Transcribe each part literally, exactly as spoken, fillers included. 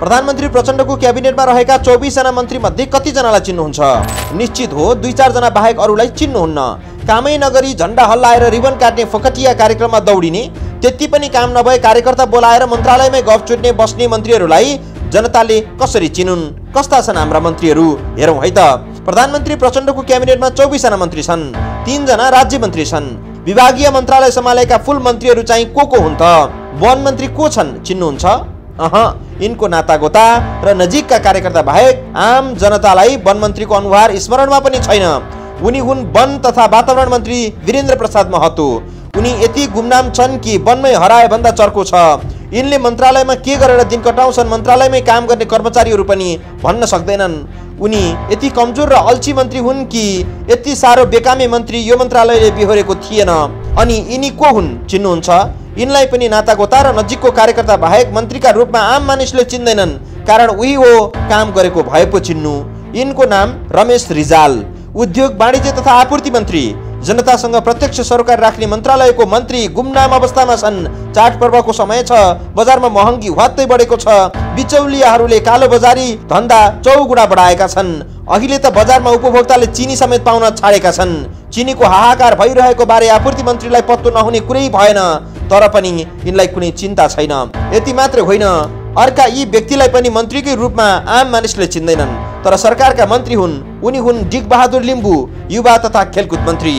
प्रधानमन्त्री प्रचण्डको क्याबिनेटमा रहेका चौबीस जना मन्त्री मध्ये कति जनालाई चिन्नुहुन्छ? निश्चित हो दुई चार जना बाहेक अरूलाई चिन्नुहुन्न। कामै नगरी झण्डा हल्लाएर रिबन काट्ने फकटिया कार्यक्रममा दौडिने, त्यति पनि काम नभए कार्यकर्ता बोलाएर मन्त्रालयमै गफ चुट्ने बस्ने मन्त्रीहरूलाई जनताले कसरी चिनुन्? कस्ता छन् हाम्रा मन्त्रीहरू? हेरौँ है त। प्रधानमन्त्री प्रचण्डको क्याबिनेटमा चौबीस जना मन्त्री छन्, तीन जना राज्य मन्त्री छन्। विभागीय मन्त्रालय सम्हालेका फुल मन्त्रीहरू चाहिँ को को हुन् त? वन मन्त्री को छन् चिन्नुहुन्छ? अह, यिनको नातागोता र नजिकका कार्यकर्ता बाहेक आम जनतालाई वन मन्त्रीको अनुहार स्मरणमा पनि छैन। उनी हुन् वन तथा वातावरण मन्त्री वीरेन्द्र प्रसाद महतो। उनी यति गुमनाम छन् कि वनमै हराए भन्दा चर्को छ। यिनले मन्त्रालयमा के गरेर दिन कटाउँछन् मन्त्रालयमै काम गर्ने कर्मचारीहरू पनि भन्न सक्दैनन्। उनी यति कमजोर र अल्छी मन्त्री हुन् कि यति साह्रो बेकामे मन्त्री यो मन्त्रालयले बिहोरेको थिएन। अनि यिनी को हुन् चिन्नुहुन्छ? यिनलाई पनि नातागोता र नजिकको कार्यकर्ता बाहेक मन्त्रीका रूपमा आम मानिसले चिन्दैनन्। कारण उही हो काम गरेको भए पो चिन्नु। यिनको नाम रमेश रिजाल, उद्योग वाणिज्य तथा आपूर्ति मन्त्री। जनतासँग प्रत्यक्ष सरोकार राख्ने मन्त्रालयको मन्त्री गुमनाम अवस्थामा छन्। चाडपर्वको समय छ, बजारमा महँगी वात्तै बढेको छ। बिचौलियाहरूले कालो बजारी धन्दा चौगुणा बढाएका छन्। अहिले त बजारमा उपभोक्ताले चिनी समेत पाउन छाडेका छन्। चिनीको हाहाकार भइरहेको बारे आपूर्ति मन्त्रीलाई पत्तो नहुने कुरै भएन। तर पनि यिनलाई कुनै चिन्ता छैन। यति मात्रै होइन, अर्का यी व्यक्तिलाई पनि मन्त्रीकै रूपमा आम मानिसले चिन्दैनन्। तर सरकारका मन्त्री हुन्। उनी हुन् डिक बहादुर लिम्बु, युवा तथा खेलकुद मन्त्री।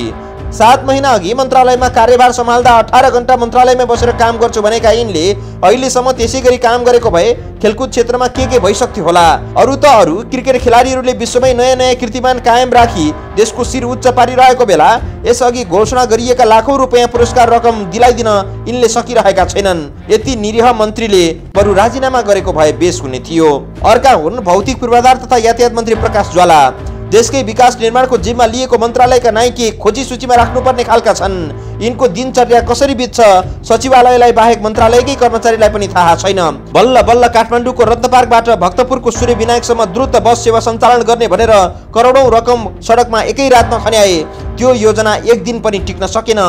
सात महिना अघि मन्त्रालयमा कार्यभार सम्हाल्दा अठार घण्टा मन्त्रालयमा बसेर काम गर्छु भनेका यिनले अहिलेसम्म त्यसै गरी काम गरेको भए खेलकुद क्षेत्रमा के के भइसक्थ्यो होला। अरू त अरू क्रिकेट खेलाडीहरूले विश्वमै नयाँ नयाँ कीर्तिमान कायम राखी देशको शिर उच्च पारिरहेको बेला यसअघि घोषणा गरिएका लाखौँ रुपियाँ पुरस्कार रकम दिलाइदिन यिनले सकिरहेका छैनन्। यति निरीह मन्त्रीले बरु राजीनामा गरेको भए बेस हुने थियो। अर्का हुन् भौतिक पूर्वाधार तथा यातायात मन्त्री प्रकाश ज्वाला। देशकै विकास निर्माणको जिम्मा लिएको मन्त्रालयका नाइके खोजी सूचीमा राख्नुपर्ने खालका छन्। यिनको दिनचर्या कसरी बित्छ सचिवालयलाई बाहेक मन्त्रालयकै कर्मचारीलाई पनि थाहा छैन। बल्ल बल्ल काठमाडौँको रत्न पार्कबाट भक्तपुरको सूर्य विनायकसम्म द्रुत बस सेवा सञ्चालन गर्ने भनेर करोडौँ रकम सडकमा एकै रातमा खन्याए। त्यो योजना एक दिन पनि टिक्न सकेन।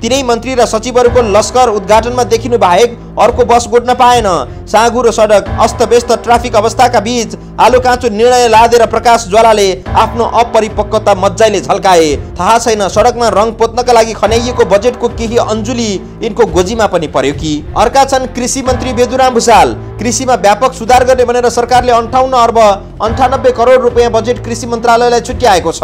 तिनै मन्त्री र सचिवहरूको लस्कर उद्घाटनमा देखिनु बाहेक अर्को बस गोड्न पाएन। साँघुरो सडक, अस्तव्यस्त ट्राफिक अवस्थाका बीच आलो काँचो निर्णय लादेर प्रकाश ज्वालाले आफ्नो अपरिपक्वता मज्जाले झल्काए। थाहा छैन सडकमा रङ पोत्नका लागि खन्याइएको बजेटको केही अन्जुली यिनको गोजीमा पनि पर्यो कि। अर्का छन् कृषि मन्त्री वीरेंद्र भुसाल। कृषिमा व्यापक सुधार गर्ने भनेर सरकारले अन्ठाउन्न अर्ब अन्ठानब्बे करोड रुपियाँ बजेट कृषि मन्त्रालयलाई छुट्याएको छ।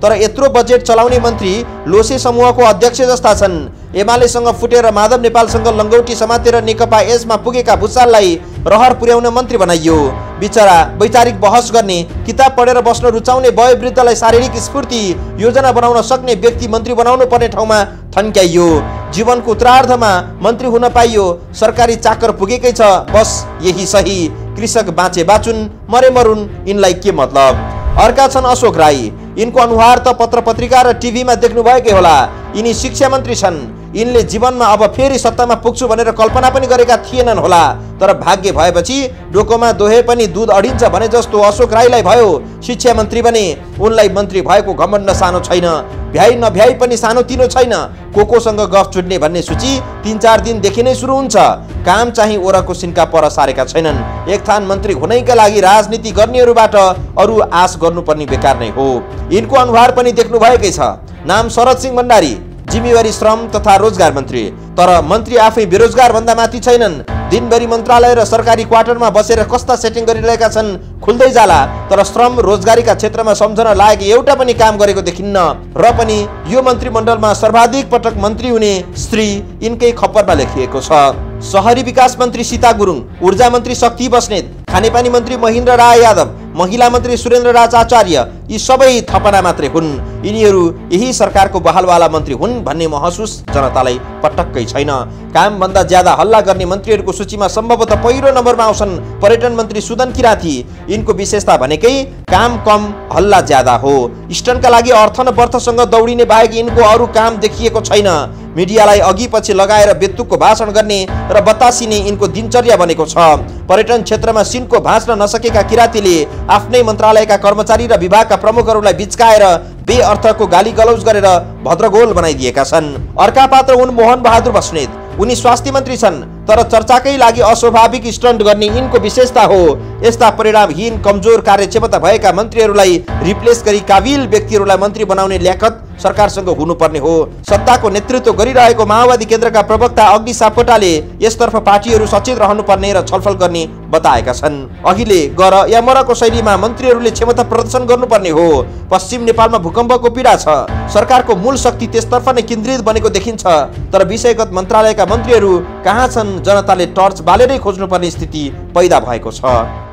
तर यत्रो बजेट चलाउने मन्त्री लोसे समूहको अध्यक्ष जस्ता छन्। एमालेसँग फुटेर माधव नेपालसँग लङ्गौटी समातेर नेकपा यसमा पुगेका भुसाललाई रहर पुर्याउन मन्त्री बनाइयो। बिचरा वैचारिक बहस गर्ने, किताब पढेर बस्न रुचाउने वयोवृद्धलाई शारीरिक स्फूर्ति योजना बनाउन सक्ने व्यक्ति मन्त्री बनाउनु पर्ने ठाउँमा थन्क्याइयो। जीवनको उत्तरार्धमा मन्त्री हुन पाइयो। सरकारी चाकर पुगेकै छ, बस यही सही। कृषक बाँचे बाँचुन्, मरे मरुन्, यिनलाई के मतलब। अर्का छन् अशोक राई। यिनको अनुहार त पत्र पत्रिका र टिभीमा देख्नुभएकै होला। यिनी शिक्षा मन्त्री छन्। यिनले जीवनमा अब फेरि सत्तामा पुग्छु भनेर कल्पना पनि गरेका थिएनन् होला। तर भाग्य भएपछि डोकोमा दोहे पनि दुध अडिन्छ भने जस्तो अशोक राईलाई भयो। शिक्षा मन्त्री बने। उनलाई मन्त्री भएको घमण्ड सानो छैन। भ्याइ नभ्याइ पनि सानो तिनो छैन। को कोसँग गफ चुट्ने भन्ने सूची तीन चार दिनदेखि नै सुरु हुन्छ। काम चाहिँ ओराको सिन्का पर सारेका छैनन्। एक थान मन्त्री हुनैका लागि राजनीति गर्नेहरूबाट अरू आश गर्नुपर्ने बेकार नै हो। यिनको अनुहार पनि देख्नुभएकै छ। नाम शरद सिंह भंडारी, जिम्मेवारी श्रम तथा रोजगार मन्त्री। तर मन्त्री आफै बेरोजगार भन्दा माथि छैनन्। दिनभरि मन्त्रालय र सरकारी क्वार्टरमा बसेर कस्ता सेटिङ गरिरहेका छन् खुल्दै जाला। तर श्रम रोजगारीका क्षेत्रमा सम्झन लायक एउटा पनि काम गरेको देखिन्न। र पनि यो मन्त्रीमण्डलमा सर्वाधिक पटक मन्त्री हुने स्त्री यिनकै खप्परमा लेखिएको छ। शहरी विकास मन्त्री सीता गुरुंग, ऊर्जा मन्त्री शक्ति बस्नेत, खानेपानी मन्त्री महिन्द्र यादव, महिला मन्त्री सुरेन्द्र राज आचार्य यी सबै थपना मात्रै हुन्। यिनीहरू यही सरकारको बहालवाला मन्त्री हुन् भन्ने महसुस जनतालाई पटक्कै छैन। कामभन्दा ज्यादा हल्ला गर्ने मन्त्रीहरूको सूचीमा सम्भवतः पहिलो नम्बरमा आउँछन् पर्यटन मन्त्री सुदन किराती। यिनको विशेषता भनेकै काम कम हल्ला ज्यादा हो। इस्टर्नका लागि अर्थ न वर्थसँग दौडिने बाहेक यिनको अरू काम देखिएको छैन। मिडियालाई अघि पछि लगाएर बेतुकको भाषण गर्ने र बतासिने यिनको दिनचर्या बनेको छ। पर्यटन क्षेत्रमा सिनको भाँच्न नसकेका किरातीले आफ्नै मन्त्रालयका कर्मचारी र विभागका प्रमुखहरूलाई बिचकाएर बे अर्थको गाली गलौज गरेर भद्रगोल बनाइदिएका छन्। अर्का पात्र हुन् मोहन बहादुर बस्नेत। उनी स्वास्थ्य मन्त्री छन्, तर चर्चाकै लागि अस्वाभाविक स्टन्ट गर्ने यिनको विशेषता हो। यस्ता परिणामहीन कमजोर कार्यक्षमता भएका मन्त्रीहरूलाई रिप्लेस गरी काबिल व्यक्तिहरूलाई मन्त्री बनाउने ल्याकत सरकारसँग हुनुपर्ने हो। सत्ताको नेतृत्व गरिरहेको माओवादी केन्द्रका प्रवक्ता अग्नी सापकोटाले यसतर्फ पार्टीहरू सचेत रहनुपर्ने र छलफल गर्ने बताएका छन्। अहिले गर या मरको शैलीमा मन्त्रीहरूले क्षमता प्रदर्शन गर्नुपर्ने हो। पश्चिम नेपालमा भूकम्पको पीडा छ, सरकारको मूल शक्ति त्यसतर्फ नै केन्द्रित बनेको देखिन्छ, तर विषयगत मन्त्रालयका मन्त्रीहरू कहाँ छन्? जनताले टर्च बालेरै खोज्नुपर्ने स्थिति पैदा भएको छ।